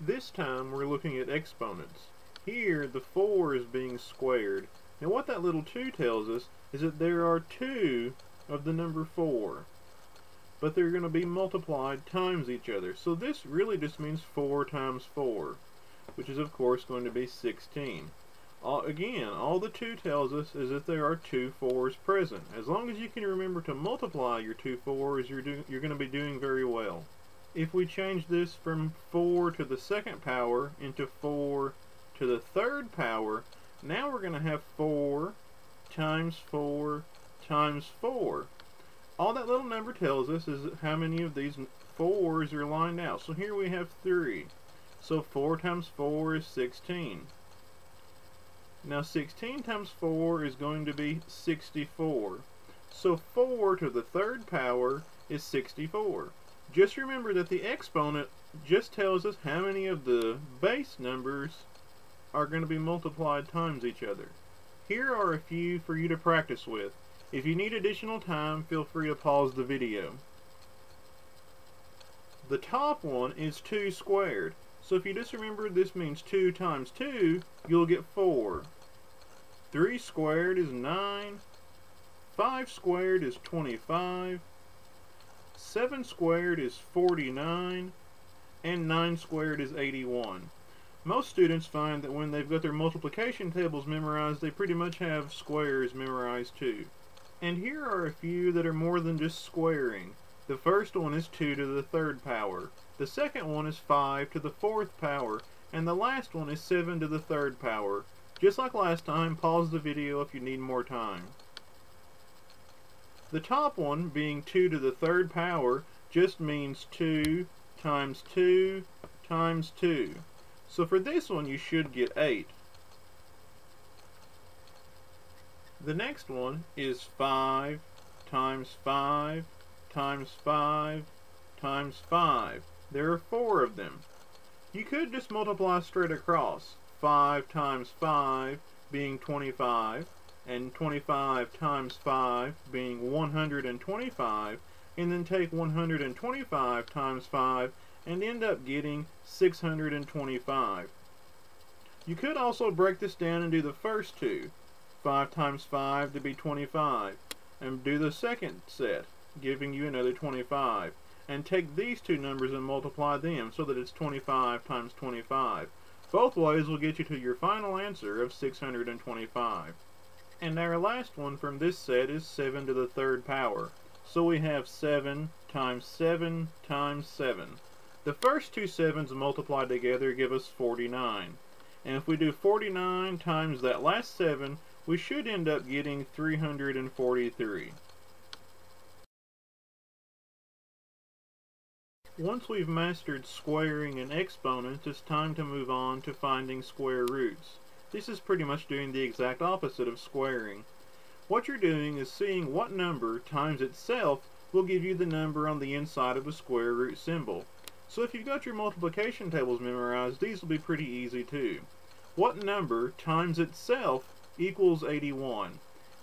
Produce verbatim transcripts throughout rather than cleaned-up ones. This time we're looking at exponents. Here the four is being squared. Now what that little two tells us is that there are two of the number four, but they're going to be multiplied times each other. So this really just means four times four, which is of course going to be sixteen. All, again, all the two tells us is that there are two fours present. As long as you can remember to multiply your two fours, you're, do, you're going to be doing very well. If we change this from four to the second power into four to the third power, now we're going to have four times four times four. All that little number tells us is how many of these fours are lined out. So here we have three. So four times four is sixteen. Now sixteen times four is going to be sixty-four. So four to the third power is sixty-four. Just remember that the exponent just tells us how many of the base numbers are going to be multiplied times each other. Here are a few for you to practice with. If you need additional time, feel free to pause the video. The top one is two squared. So if you just remember this means two times two, you'll get four. three squared is nine. five squared is twenty-five. seven squared is forty-nine. And nine squared is eighty-one. Most students find that when they've got their multiplication tables memorized, they pretty much have squares memorized too. And here are a few that are more than just squaring. The first one is two to the third power. The second one is five to the fourth power. And the last one is seven to the third power. Just like last time, pause the video if you need more time. The top one, being two to the third power, just means two times two times two. So for this one, you should get eight. The next one is five times five times five times five. There are four of them. You could just multiply straight across. five times five being twenty-five, and twenty-five times five being one hundred twenty-five, and then take one hundred twenty-five times five and end up getting six hundred twenty-five. You could also break this down and do the first two. five times five to be twenty-five, and do the second set, giving you another twenty-five, and take these two numbers and multiply them so that it's twenty-five times twenty-five. Both ways will get you to your final answer of six hundred twenty-five. And our last one from this set is seven to the third power. So we have seven times seven times seven. The first two sevens multiplied together give us forty-nine, and if we do forty-nine times that last seven, we should end up getting three hundred forty-three. Once we've mastered squaring and exponents, it's time to move on to finding square roots. This is pretty much doing the exact opposite of squaring. What you're doing is seeing what number times itself will give you the number on the inside of a square root symbol. So if you've got your multiplication tables memorized, these will be pretty easy too. What number times itself equals eighty-one.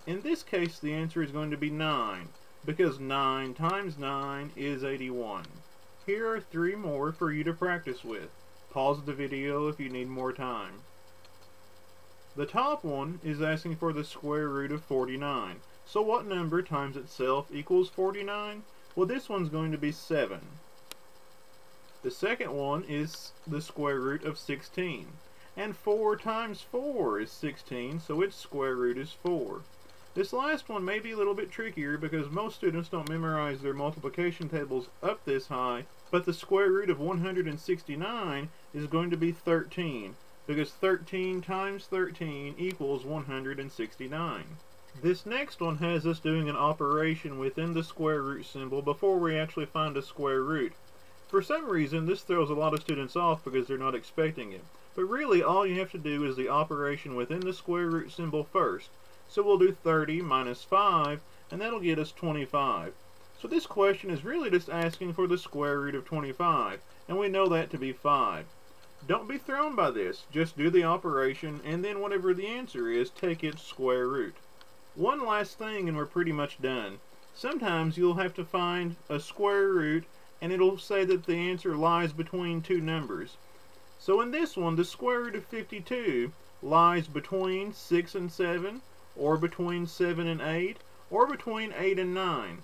In this case, the answer is going to be nine, because nine times nine is eighty-one. Here are three more for you to practice with. Pause the video if you need more time. The top one is asking for the square root of forty-nine. So what number times itself equals forty-nine? Well, this one's going to be seven. The second one is the square root of sixteen. And four times four is sixteen, so its square root is four. This last one may be a little bit trickier because most students don't memorize their multiplication tables up this high, but the square root of one hundred sixty-nine is going to be thirteen, because thirteen times thirteen equals one hundred sixty-nine. This next one has us doing an operation within the square root symbol before we actually find a square root. For some reason, this throws a lot of students off because they're not expecting it. But really, all you have to do is the operation within the square root symbol first. So we'll do thirty minus five, and that'll get us twenty-five. So this question is really just asking for the square root of twenty-five, and we know that to be five. Don't be thrown by this. Just do the operation, and then whatever the answer is, take its square root. One last thing, and we're pretty much done. Sometimes you'll have to find a square root, and it'll say that the answer lies between two numbers. So in this one, the square root of fifty-two lies between six and seven, or between seven and eight, or between eight and nine.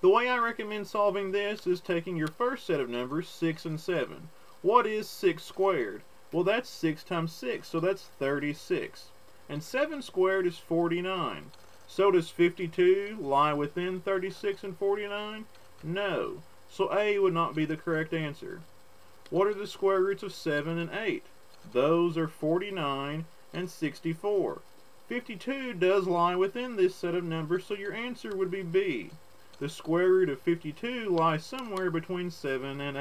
The way I recommend solving this is taking your first set of numbers, six and seven. What is six squared? Well, that's six times six, so that's thirty-six. And seven squared is forty-nine. So does fifty-two lie within thirty-six and forty-nine? No. So A would not be the correct answer. What are the square roots of seven and eight? Those are forty-nine and sixty-four. fifty-two does lie within this set of numbers, so your answer would be B. The square root of fifty-two lies somewhere between seven and eight.